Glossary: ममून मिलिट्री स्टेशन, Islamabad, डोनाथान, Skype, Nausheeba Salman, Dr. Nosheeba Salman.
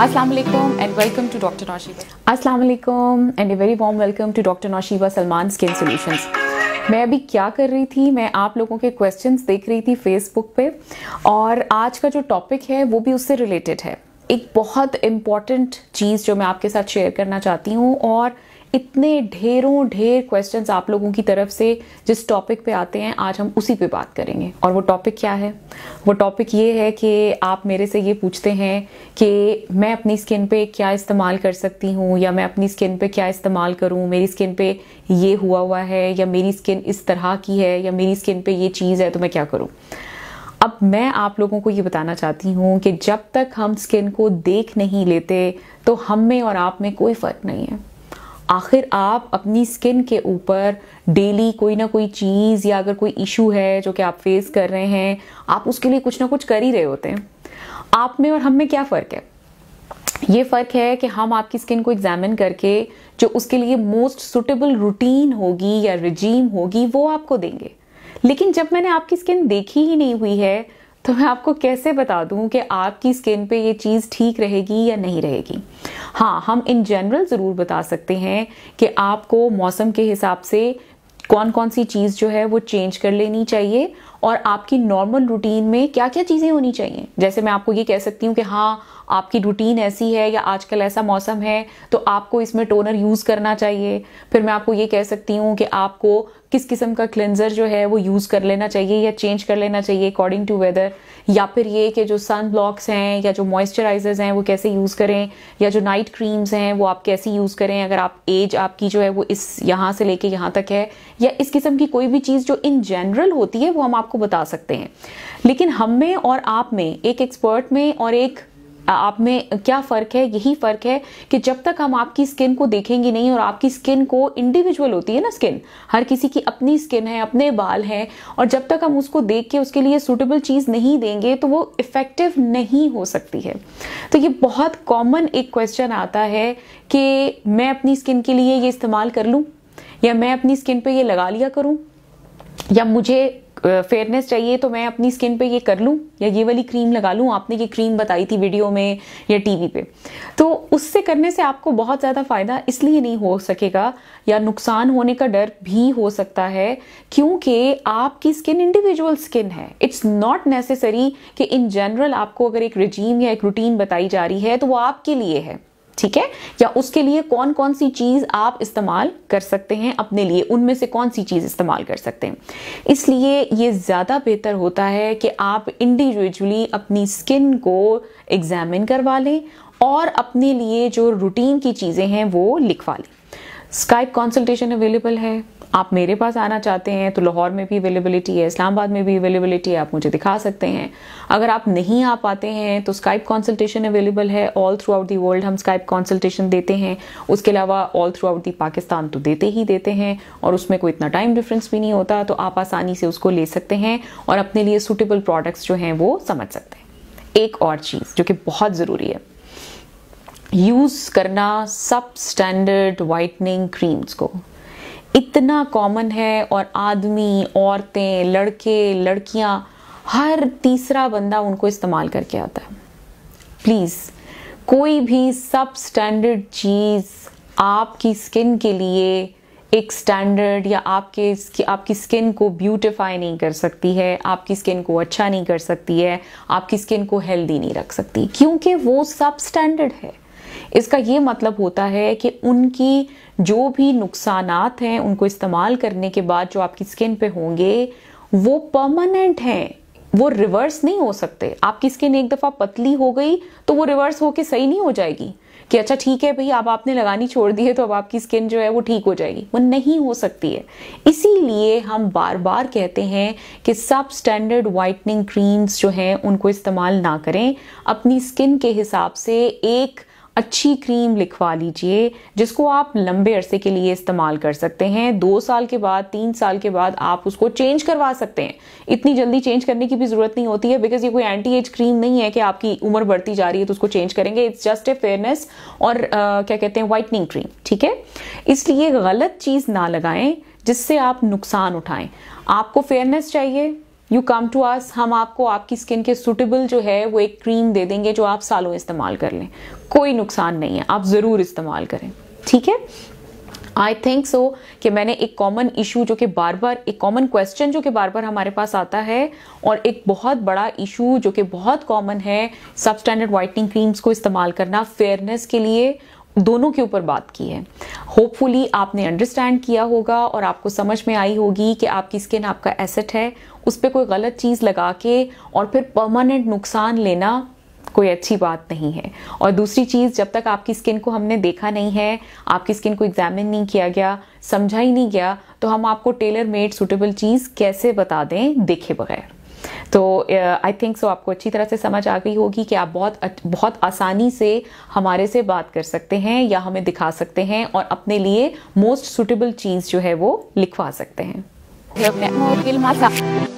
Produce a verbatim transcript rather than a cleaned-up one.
Assalamualaikum and welcome to Doctor Nausheeba. Assalamualaikum and a very warm welcome to Doctor Nausheeba Salman Skin Solutions. मैं अभी क्या कर रही थी, मैं आप लोगों के questions देख रही थी Facebook पे, और आज का जो topic है वो भी उससे related है. एक बहुत important चीज़ जो मैं आपके साथ share करना चाहती हूँ, और इतने ढेरों ढेर questions आप लोगों की तरफ से जिस topic पे आते हैं आज हम उसी पे बात करेंगे. और वो topic क्या है? वो topic ये है कि आप मेरे से ये पूछते हैं कि मैं अपनी skin पे क्या इस्तेमाल कर सकती हूँ, या मैं अपनी skin पे क्या इस्तेमाल करूँ, मेरी skin पे ये हुआ हुआ है, या मेरी skin इस तरह की है, या मेरी skin पे ये चीज़ है तो मैं क्या करूँ. अब मैं आप लोगों को ये बताना चाहती हूँ कि जब तक हम स्किन को देख नहीं लेते तो हम में और आप में कोई फ़र्क नहीं है. आखिर आप अपनी स्किन के ऊपर डेली कोई ना कोई चीज़, या अगर कोई इशू है जो कि आप फेस कर रहे हैं, आप उसके लिए कुछ ना कुछ कर ही रहे होते हैं. आप में और हम में क्या फ़र्क है? ये फ़र्क है कि हम आपकी स्किन को एग्जामिन करके जो उसके लिए मोस्ट सुटेबल रूटीन होगी या रिजीम होगी वो आपको देंगे. लेकिन जब मैंने आपकी स्किन देखी ही नहीं हुई है तो मैं आपको कैसे बता दूं कि आपकी स्किन पे ये चीज़ ठीक रहेगी या नहीं रहेगी. हाँ, हम इन जनरल ज़रूर बता सकते हैं कि आपको मौसम के हिसाब से कौन कौन सी चीज़ जो है वो चेंज कर लेनी चाहिए, और आपकी नॉर्मल रूटीन में क्या क्या चीज़ें होनी चाहिए. जैसे मैं आपको ये कह सकती हूँ कि हाँ आपकी रूटीन ऐसी है या आजकल ऐसा मौसम है तो आपको इसमें टोनर यूज़ करना चाहिए. फिर मैं आपको ये कह सकती हूँ कि आपको किस किस्म का क्लेंजर जो है वो यूज़ कर लेना चाहिए या चेंज कर लेना चाहिए अकॉर्डिंग टू वेदर, या फिर ये कि जो सन ब्लॉक्स हैं या जो मॉइस्चराइजर्स हैं वो कैसे यूज़ करें, या जो नाइट क्रीम्स हैं वो आप कैसी यूज़ करें अगर आप एज आपकी जो है वो इस यहाँ से लेके यहाँ तक है, या इस किस्म की कोई भी चीज़ जो इन जनरल होती है वो हम आपको बता सकते हैं. लेकिन हम में और आप में, एक एक्सपर्ट में और एक आप में क्या फ़र्क है? यही फ़र्क है कि जब तक हम आपकी स्किन को देखेंगे नहीं, और आपकी स्किन को इंडिविजुअल होती है ना स्किन, हर किसी की अपनी स्किन है, अपने बाल हैं, और जब तक हम उसको देख के उसके लिए सूटेबल चीज़ नहीं देंगे तो वो इफ़ेक्टिव नहीं हो सकती है. तो ये बहुत कॉमन एक क्वेश्चन आता है कि मैं अपनी स्किन के लिए ये इस्तेमाल कर लूँ, या मैं अपनी स्किन पर ये लगा लिया करूँ, या मुझे फेयरनेस चाहिए तो मैं अपनी स्किन पे ये कर लूँ, या ये वाली क्रीम लगा लूँ, आपने ये क्रीम बताई थी वीडियो में या टीवी पे. तो उससे करने से आपको बहुत ज़्यादा फ़ायदा इसलिए नहीं हो सकेगा, या नुकसान होने का डर भी हो सकता है, क्योंकि आपकी स्किन इंडिविजुअल स्किन है. इट्स नॉट नेसेसरी कि इन जनरल आपको अगर एक रिजीम या एक रूटीन बताई जा रही है तो वो आपके लिए है, ठीक है, या उसके लिए कौन कौन सी चीज़ आप इस्तेमाल कर सकते हैं अपने लिए, उनमें से कौन सी चीज़ इस्तेमाल कर सकते हैं. इसलिए ये ज़्यादा बेहतर होता है कि आप इंडिविजुअली अपनी स्किन को एग्जामिन करवा लें और अपने लिए जो रूटीन की चीज़ें हैं वो लिखवा लें. स्काइप कंसल्टेशन अवेलेबल है. आप मेरे पास आना चाहते हैं तो लाहौर में भी अवेलेबिलिटी है, इस्लामाबाद में भी अवेलेबिलिटी है, आप मुझे दिखा सकते हैं. अगर आप नहीं आ पाते हैं तो स्काइप कंसल्टेशन अवेलेबल है. All throughout the world हम स्काइप कंसल्टेशन देते हैं. उसके अलावा all throughout the Pakistan तो देते ही देते हैं, और उसमें कोई इतना टाइम डिफरेंस भी नहीं होता, तो आप आसानी से उसको ले सकते हैं और अपने लिए सूटेबल प्रोडक्ट्स जो हैं वो समझ सकते हैं. एक और चीज़ जो कि बहुत ज़रूरी है, यूज़ करना सब स्टैंडर्ड वाइटनिंग क्रीम्स को. इतना कॉमन है, और आदमी, औरतें, लड़के, लड़कियां, हर तीसरा बंदा उनको इस्तेमाल करके आता है. प्लीज़ कोई भी सब स्टैंडर्ड चीज़ आपकी स्किन के लिए एक स्टैंडर्ड या आपके आपकी स्किन को ब्यूटिफाई नहीं कर सकती है, आपकी स्किन को अच्छा नहीं कर सकती है, आपकी स्किन को हेल्दी नहीं रख सकती, क्योंकि वो सब स्टैंडर्ड है. इसका ये मतलब होता है कि उनकी जो भी नुकसानात हैं उनको इस्तेमाल करने के बाद जो आपकी स्किन पे होंगे वो परमानेंट हैं, वो रिवर्स नहीं हो सकते. आपकी स्किन एक दफ़ा पतली हो गई तो वो रिवर्स होके सही नहीं हो जाएगी कि अच्छा ठीक है भाई अब आपने लगानी छोड़ दी है तो अब आपकी स्किन जो है वो ठीक हो जाएगी, वो नहीं हो सकती है. इसीलिए हम बार बार कहते हैं कि सब स्टैंडर्ड वाइटनिंग क्रीम्स जो हैं उनको इस्तेमाल ना करें. अपनी स्किन के हिसाब से एक अच्छी क्रीम लिखवा लीजिए जिसको आप लंबे अरसे के लिए इस्तेमाल कर सकते हैं. दो साल के बाद, तीन साल के बाद आप उसको चेंज करवा सकते हैं. इतनी जल्दी चेंज करने की भी ज़रूरत नहीं होती है, बिकॉज ये कोई एंटी एज क्रीम नहीं है कि आपकी उम्र बढ़ती जा रही है तो उसको चेंज करेंगे. इट्स जस्ट ए फेयरनेस और आ, क्या कहते हैं वाइटनिंग क्रीम, ठीक है. इसलिए गलत चीज़ ना लगाएं जिससे आप नुकसान उठाएं. आपको फेयरनेस चाहिए यू कम टू अस, हम आपको आपकी स्किन के सूटेबल जो है वो एक क्रीम दे देंगे जो आप सालों इस्तेमाल कर लें, कोई नुकसान नहीं है, आप ज़रूर इस्तेमाल करें। ठीक है, आई थिंक सो कि मैंने एक कॉमन इशू जो कि बार बार, एक कॉमन क्वेश्चन जो कि बार बार हमारे पास आता है और एक बहुत बड़ा इशू जो कि बहुत कॉमन है सब स्टैंडर्ड वाइटनिंग क्रीम्स को इस्तेमाल करना, फेयरनेस के लिए दोनों के ऊपर बात की है। होपफुली आपने अंडरस्टैंड किया होगा और आपको समझ में आई होगी कि आपकी स्किन आपका एसेट है, उस पर कोई गलत चीज़ लगा के और फिर परमानेंट नुकसान लेना कोई अच्छी बात नहीं है। और दूसरी चीज़, जब तक आपकी स्किन को हमने देखा नहीं है, आपकी स्किन को एग्जामिन नहीं किया गया, समझा ही नहीं गया, तो हम आपको टेलर मेड सूटेबल चीज़ कैसे बता दें देखे बगैर। तो आई थिंक सो आपको अच्छी तरह से समझ आ गई होगी कि आप बहुत बहुत आसानी से हमारे से बात कर सकते हैं या हमें दिखा सकते हैं और अपने लिए मोस्ट सूटेबल चीज़ जो है वो लिखवा सकते हैं।